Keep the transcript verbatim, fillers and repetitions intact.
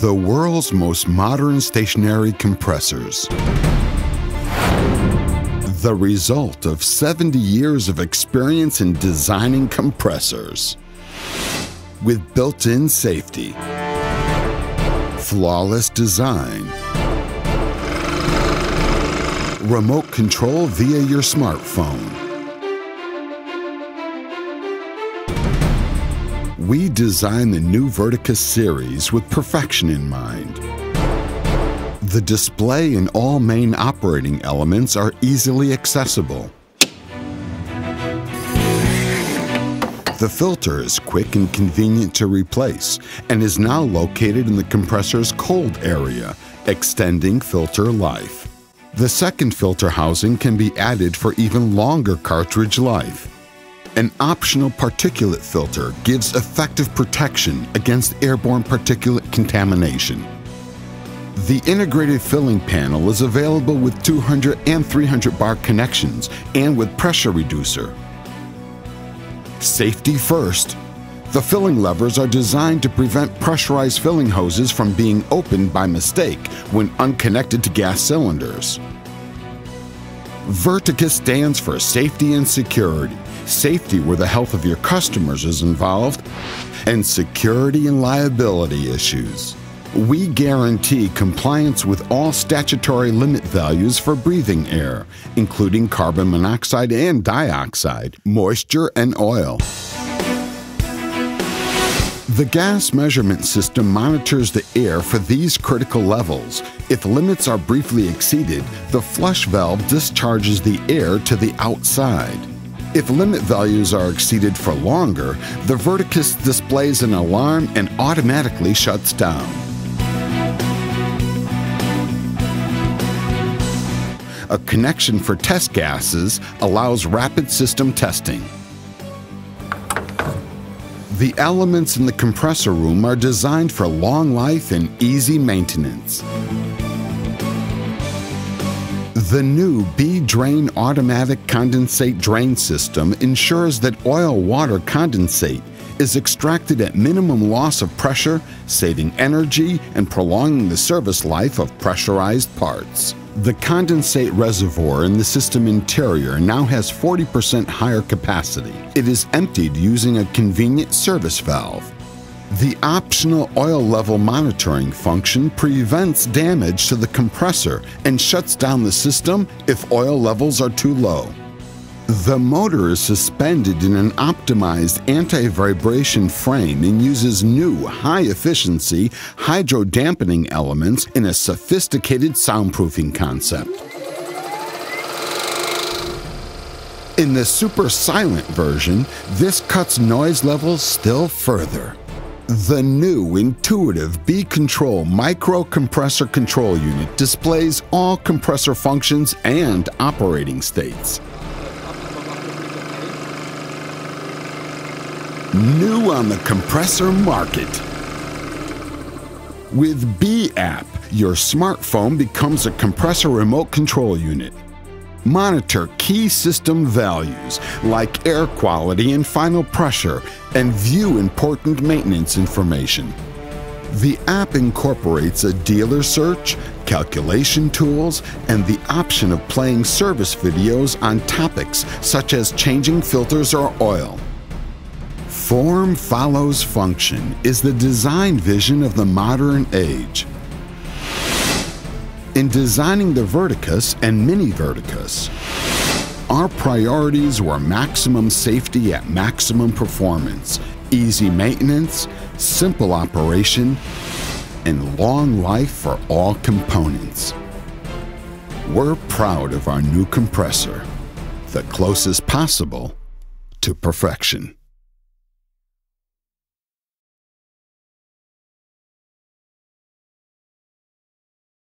The world's most modern stationary compressors. The result of seventy years of experience in designing compressors. With built-in safety, flawless design, remote control via your smartphone. We designed the new VERTICUS series with perfection in mind. The display and all main operating elements are easily accessible. The filter is quick and convenient to replace and is now located in the compressor's cold area, extending filter life. The second filter housing can be added for even longer cartridge life. An optional particulate filter gives effective protection against airborne particulate contamination. The integrated filling panel is available with two hundred and three hundred bar connections and with pressure reducer. Safety first. The filling levers are designed to prevent pressurized filling hoses from being opened by mistake when unconnected to gas cylinders. VERTICUS stands for safety and security. Safety where the health of your customers is involved, and security and liability issues. We guarantee compliance with all statutory limit values for breathing air, including carbon monoxide and dioxide, moisture and oil. The gas measurement system monitors the air for these critical levels. If limits are briefly exceeded, the flush valve discharges the air to the outside. If limit values are exceeded for longer, the VERTICUS displays an alarm and automatically shuts down. A connection for test gases allows rapid system testing. The elements in the compressor room are designed for long life and easy maintenance. The new B-Drain automatic condensate drain system ensures that oil-water condensate is extracted at minimum loss of pressure, saving energy and prolonging the service life of pressurized parts. The condensate reservoir in the system interior now has forty percent higher capacity. It is emptied using a convenient service valve. The optional oil level monitoring function prevents damage to the compressor and shuts down the system if oil levels are too low. The motor is suspended in an optimized anti-vibration frame and uses new, high-efficiency, hydro-dampening elements in a sophisticated soundproofing concept. In the super-silent version, this cuts noise levels still further. The new intuitive B-Control micro compressor control unit displays all compressor functions and operating states. New on the compressor market. With B-App, your smartphone becomes a compressor remote control unit. Monitor key system values like air quality and final pressure and view important maintenance information. The app incorporates a dealer search, calculation tools, and the option of playing service videos on topics such as changing filters or oil. Form follows function is the design vision of the modern age. In designing the VERTICUS and MINI-VERTICUS, our priorities were maximum safety at maximum performance, easy maintenance, simple operation, and long life for all components. We're proud of our new compressor, the closest possible to perfection.